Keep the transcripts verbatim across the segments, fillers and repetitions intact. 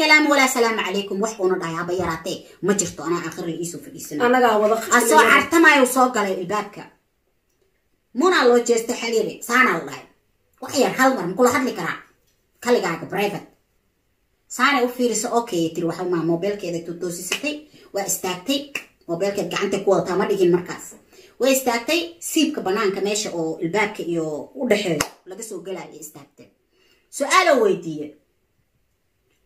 كلام ولا سلام عليكم وحقنا ضايع بيراتي ما جرت أنا آخر رئيس في السنة أنا قاعد أسوأ عرتما يوصل على البابك منا الله جست حليلي سان الله وحير خلمر كل حد لكرا كل قاعد برايفت سان وفيرس أوكي تروح مع موبايل كده تدوسي ستي واستعتي موبايل كده عندك وقت ما تيجي المركز واستعتي سيبك بنان كماشي أو البابك يو ودحيل لقيس وقلالي استعتي سؤال ويدي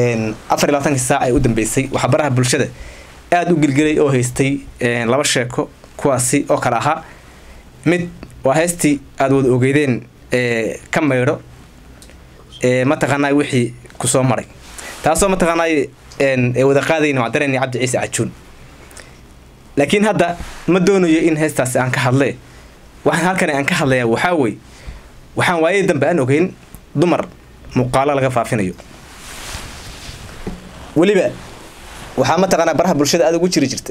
een afar iyo labaatan saac ay u dambeysay waxa baraha bulshada aad u gilgilay oo haystay een laba sheeko kuwaasi oo kala aha mid waa heestii aad wada ogeydeen ee kameero ee ma taqaanay wixii ku soo maray taasoo ma taqaanay een ay wada qaadeen wadareen Cabdi Ciise Cajuun laakiin hadda ma doonayo in heestaas aan ka hadlay waxaan halkan aan ka hadlayaa waxa way waxaan waayay dambe aan ogeyn dumar muqaalo laga faafinayo وليبا وحما تقنا برها برشاد هذا وجري جرت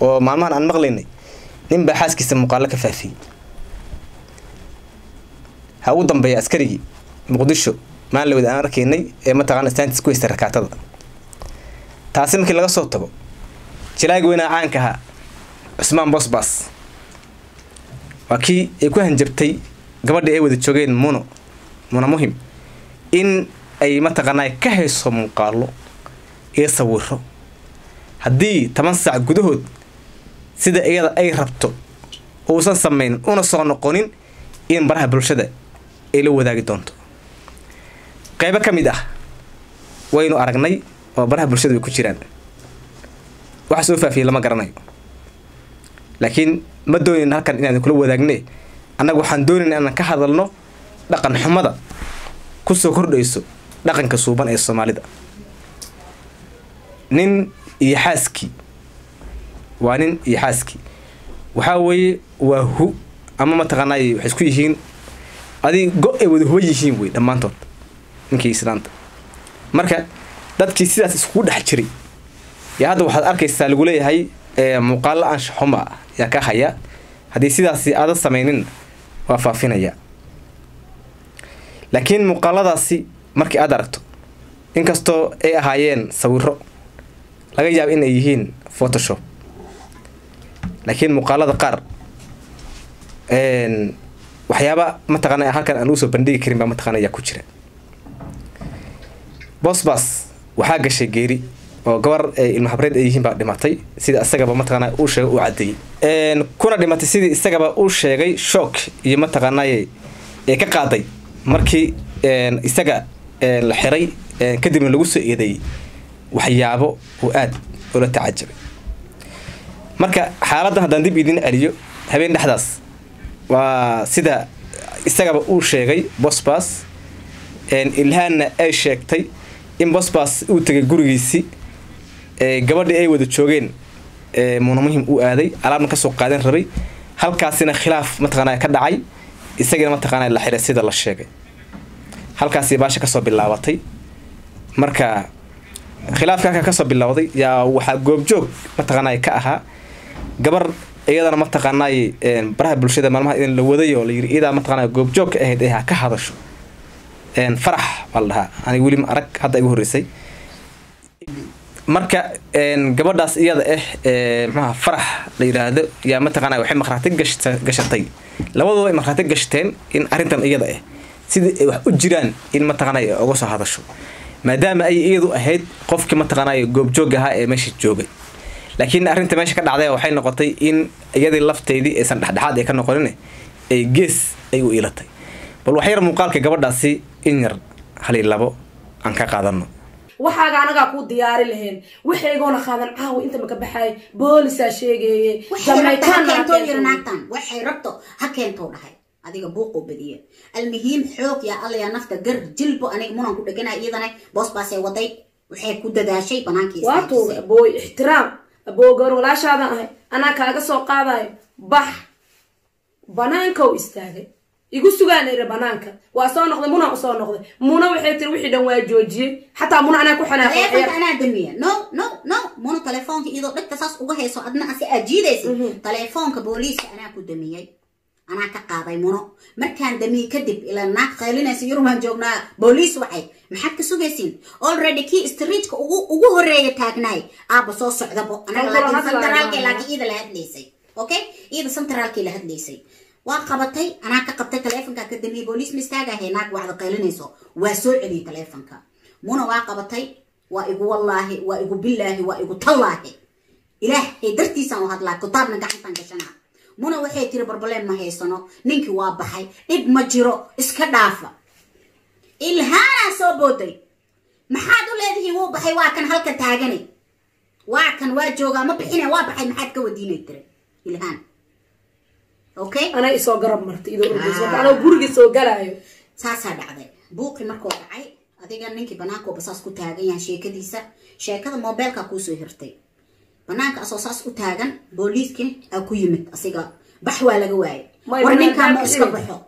ومعمر عن مغليني نم بحاس كيس مقالك فافي هودم بيا عسكري مقدشو ما اللي وده أمريكيني ما تقنا ستانتس كويس تركعت هذا تعسيم كل قصة طبعا تلاقي وين عنكها عثمان بوس باس وكي يكون هنجبتي قبل ده أود تشوجين منو منو مهم إن أي ما تقنا كهيسهم مقالو يصوره هدي ثمان ساعة جدود سيدا أيضا أي ربطه هو سنسمين ونصان قانين إن برها برشدة إلو ذاك دانتو قيبة كميدة وينو أرجني وبرها برشدة بكتيران وحسوفها في لما قرناي لكن ما دوني إنها كان إن كل وذاكني أنا وحندوني إن أنا كحضرنا لقن حمضة كسر كردو يسو لقن كسوبان الصومالي ده نين يحاسكي وانين يحاسكي وحاوي وهو أما ما تغني حسكويهين هذه قوي وذهويهين وين لما أنتم إنك يسرانت مركا دت كيسيرة سكود حشري يا هذا واحد أركي سالقولي هاي مقالة عن شحمة يا كحياة هذه سيرة هذا السمينين وفافينا يا لكن مقالة داسي مركا أدركتو إنك استو إيه هايين سويرو laga yaab in ay yihiin photoshop laakiin muqaalada qaar een waxyaaba ma taqaanay halkan aan u soo bandhigi karin ba ma taqaanay ku jira Boss Baas waxa gashay geeri oo gabar ilmo xabreed ay yihiin ba dhimatay sida asaga ba ma taqaanay uu sheegay uu cadeeyay een kuna dhimatay sida isaga ba uu sheegay shock iyo ma taqaanay ee ka qaaday markii een isaga ee la xiray kadib lagu soo eeday waxyaabo oo aad oo la taajabay marka xaaladda hadan dib idin aliyo habeen dhaxdaas waa sida isagaba uu sheegay Boss Baas in ilhaana ay sheegtay in Boss Baas uu tagay gurigiisi ee gabadhii ay wada joogeen ee muno muhiim u aaday alaabna ka soo qaadan rabay halkaasina khilaaf ma taqaanay ka dhacay isagana ma taqaanay la xiray sida la sheegay halkaasii baasha ka soo bilaabatay marka خلاف كان كسب باللوضي يا وحجوب جوب متقناي كأها جبر أيضا متقناي برا بالشدة ما لها إن اللوضي ولا يري إذا متقناي جوب جوك إهديها كهذا شو إن فرح والله أنا يقولي ما أرك هذا يقول رسي مركا إن جبر داس إياه إيه ما فرح ليراد يا متقناي وحين مخراتك جشت جشتين لوضي مخراتك جشتين إن أرنتم إياه إيه سيد وجيران إن متقناي أقصى هذا شو مادام أي إيدو أهيد قف كما تقناي جوب جوجها إيه ماشي جوبي لكن أرنت ماشي كده عدايا وحين نقطي إن يدي اللفت يدي إنسان حد حد يكن نقولني أي جس أيو إيلتي بالوحير مقال كجبر داسي إنر خليل لبو أنك قادرنا وحاجة أنا قاعد ديار لهن وحاجة أنا خادن عاو أنت مكبحاي بوليس أشيء جي جملتان هكين يرناتن وحاجة ربطه هكين تورهاي هذه بوقو بديه المهم حوك يا الله يا نفط جر جلبو أنا منا نقول لك أنا أيضا أنا Boss Baas وضي waxay ku dadaashay banaankiisa waato abooy ixtiraam aboo gar walaashaada ahay ana kaaga soo qaadayo bax banaanka u istaagay igu sugaanayra banaanka waa soo noqday muna soo noqday muna waxay tir wixii dhan waa joojiyay hatta muna ana ku xanaaqay ana damiya no no no muna telefoonka ido dhigta saas uga hayso adna asi ajiidaysi telefoonka booliiska ana ku damiyay أنا كقاضي منو مركان دمي كذب إلى الناق قالينا سيرومان جونا بوليس وعي محك سوجسين already كي استريت كو وجوه الرجال تاجناي أبو صوص عذبه أنا لكن سنترال كي لكن إذا لهاد ليسي أوكي إذا سنترال كي لهاد ليسي وقبتي أنا كقبتي تلفن كدمي بوليس مستعجل هناك واحد قالينا سو وسؤلي تلفن كا منو وقبتي وإجو والله وإجو بالله وإجو طلعه إله درتي سنو هاد لا كتاب نجحت عندشنا muna waxay tiri barbalay ma haysano ninki waa baxay dib ma jiro iska dhaafa ilhaana soo booday maxaad u leedahay wuu baxay waa kan halka taagani waa kan waa jooga ma bixina waa baxay maxaad ka wadiinay tiri ilhaan okay ana isoo garab martay idoo urdiso ana guriga soo galaayo saasa dhacday buuqi markuu dhacay adiga ninki banaanka oo basaas ku taagan yahay sheekadiisa sheekada mobilka ku soo hirtay بناك أساساس أتاعن بوليس كن أقيمت أصيغة بحوى لجواي ورنين كان مؤسكب بحو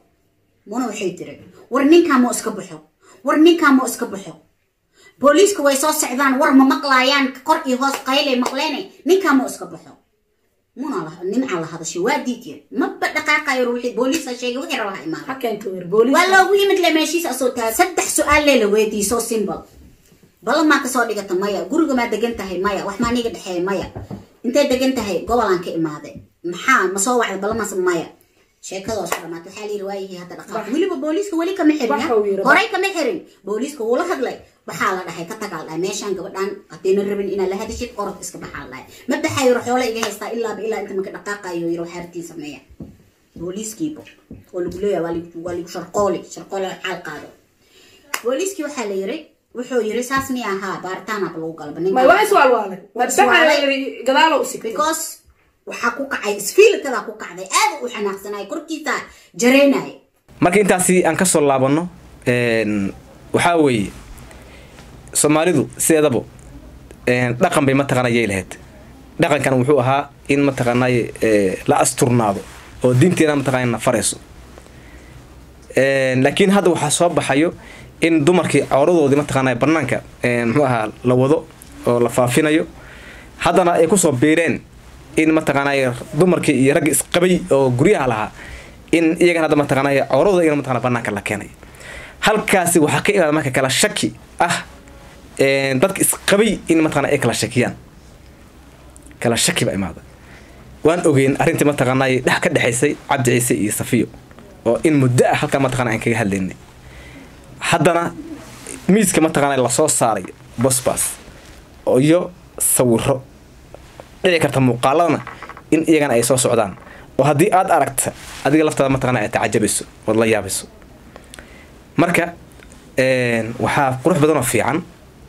منا وحيدري ورنين كان مؤسكب بحو ورنين كان مؤسكب بحو بوليس كوي ساس عذان ورم مقلايان كقرئ هاس قيل مقلاني نين كان مؤسكب بحو منا الله نم على هذا الشيء واديتي ما بدقاقة يروحي بوليس الشيء وغير الله إمام حكى نتوير بوليس والله وهي مثل ما شيء أسوتها سدح سؤال للوادي ساس سيمبل بل ما كسر لقطة مايا جورج ما دقنت هاي مايا وحنا نيجي دحين مايا أنت دقنت هاي قبل أنك إماده محام مصوّع بل ما سم مايا شيء كذا أشرب ما تحلي رواية هذا الأخ ولي بوليس هو لي كمحرين هراي كمحرين بوليس هو له هذلي بحاله ده هاي كتقال أمشان قبل أن أتين الربن إن الله هذا شيء أرد إسك بحاله ما بدي هاي يروح ولا يجي يستا إلا بإلا أنت ما كنت دقاقة يروح هرتين سمايا بوليس كيبو والجلوية والي والي شرقالي شرقالي حلقة بوليس كيو حليري وحو يري ساسمي اها بارتانا بلو قلبني ما واي سؤال والله ما بسمعي قدالو سكت بيكوز وحا كو كعاي اسفيل كدا كو كعداي اد و خناقسناي كركيتا جريناي marka intaasi aan ka soo laabano een waxa way Soomaalidu sideedaba een dhaqan bay ma taqanayay lahayd dhaqankan wuxuu ahaa in ma taqanay la asturnaado oo diinteena ma taqanayna farayso een laakiin hadda waxa soo baxayo in dumarkii awradoodii ma taqaanay barnaanka ee maxaa la wado oo la faafinayo hadana ay ku soo beereen in ma taqaanay dumarkii iyo rag isqabay oo guriyaha laha in iyaga hadda ma taqaanay awradooda iyaga ma taqaanay barnaanka la keenay halkaasi waxa ka imaanay marka kala shaki ah ee dadka isqabay in ma taqaanay kala shakiyaan kala shaki ba imaanay waan ogeyn arintii ma taqaanay dhax ka dhaxaysay Cabdi Ciise iyo Safiyo oo in muddo halka ma taqaanay kaga hadlaynay haddana miiska ma taqaanay la soo saaray Boss Baas oo iyo sawirro ay kartaa muuqaalana in iyagana ay soo socdaan oo hadii aad aragto adiga laftada ma taqaanay tacajabiso wada yaabiso marka een waxa qurux badan oo fiican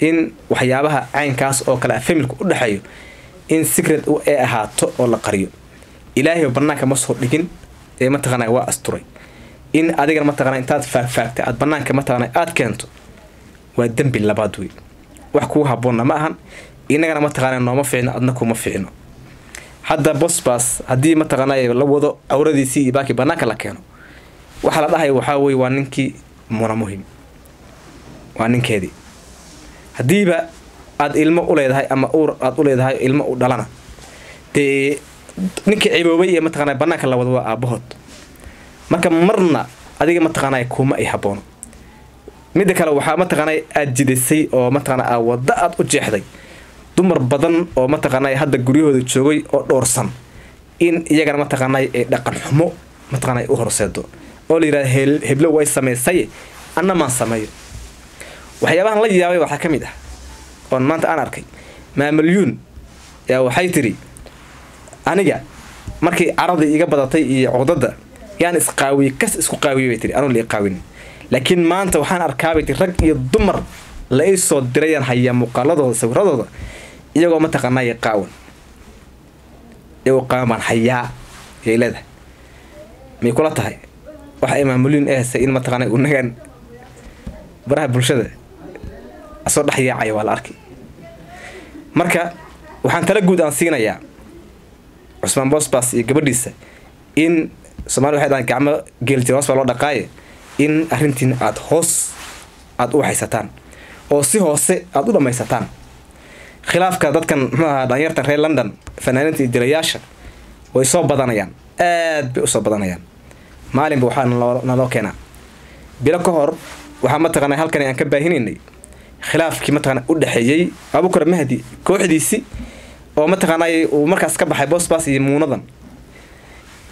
in waxyaabaha caynkaas oo kala familku u dhaxayo in secret uu ay ahaato oo la qariyo ilaahay barnaamijka ma soo dhigin ee ma taqaanay waa asturay in adiga ma taqaan intaad faafaaftay ad banaanka ma taqaan aad keento waa dambi labaad weey wax ku haboon ma ahan inaga ma taqaan nooma fiicno adna kuma fiicno hadda Boss Baas hadii ma taqaan ay la wado awradiisi iyo baaki banaanka la keeno waxa la dhahay waxa weey waa ninki mura muhiim waa ninkeedi hadii ba aad ilmo u leedahay ama uur aad u leedahay ilmo u dhalana tii ninki ciiboobay ma taqaan banaanka la wado waa aabahood marka marna adiga ma taqaanay kuma ay haboon mid kale waxa ma taqaanay aad jidisay oo ma taqaanaa wada aad u jeexday dumar badan oo ma taqaanay hadda guriyooda joogay oo dhoorsan in iyaga ma taqaanay ee dhaqan xumo ma taqaanay u horseedo oo liira heblo way sameysay anna ma sameeyo waxyaabahan la yaabay waxa kamid ah oon maanta aan arkay ma milyan yaa waxay tiri aniga markii arada iga badatay iyo codada يعني اسقاوي كاس اسكو قاوي ويتري انا اللي قاويني لكن ما انت وحان اركابتي رق يا دمر لا اي سو ديريان هيا مقالدودا سويردودا ايغو ما تقناي قاون ايو قامان حيا يلده مي كولا تahay waxa ay maamulin ee sa in ma taqanay u nagan baraha bulshada أصور لحية عيا والأركي مركا وحن تلقود أنسينا يا عثمان بوس باس قبل لسه إن سمعنا واحد عن كعمة جيل تراس والله دقايق إن أهرنتين عاد خص عاد واحد ستان هوسي هوسي عاد ولا ما يستان خلاف كذا كان ما داير ترى لندن فنانتي درياشة ويصاب بدنيا أد بيصاب بدنيا مالين بوحان الله نلا كنا بلا كهر وحمد تغني هل كان ينكب هنيني خلاف كي متغنى أود حيجي أبو كرم هدي كوحدي سي أو متغنى ومركز كبح حبوس باس منظم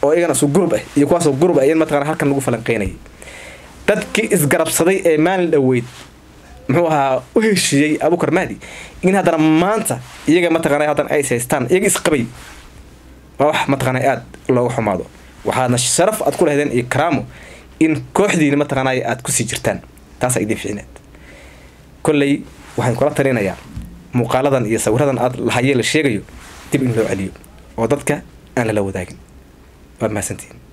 أو إيجنا سو جروبه يقاس سو جروبه أيام متغنى هل كان نقول فلان قيني تذكي إزجرب صدي مال الويد محوها وش شيء أبو كرم هدي إن هذا مانتا ييجا متغنى هذا أي سيستان ييجي إسقبي روح متغنى أد الله حماده وحنا الشرف أتقول هذين إكرامه إن كوحدي متغنى أد كسي جرتان تاسع يدي في عناد كلي وحن كلا ترينا يا مقالدا يسوي هذا الأرض الحياة للشيء تبين له عليه وضدك أنا لو ذاك وما سنتين.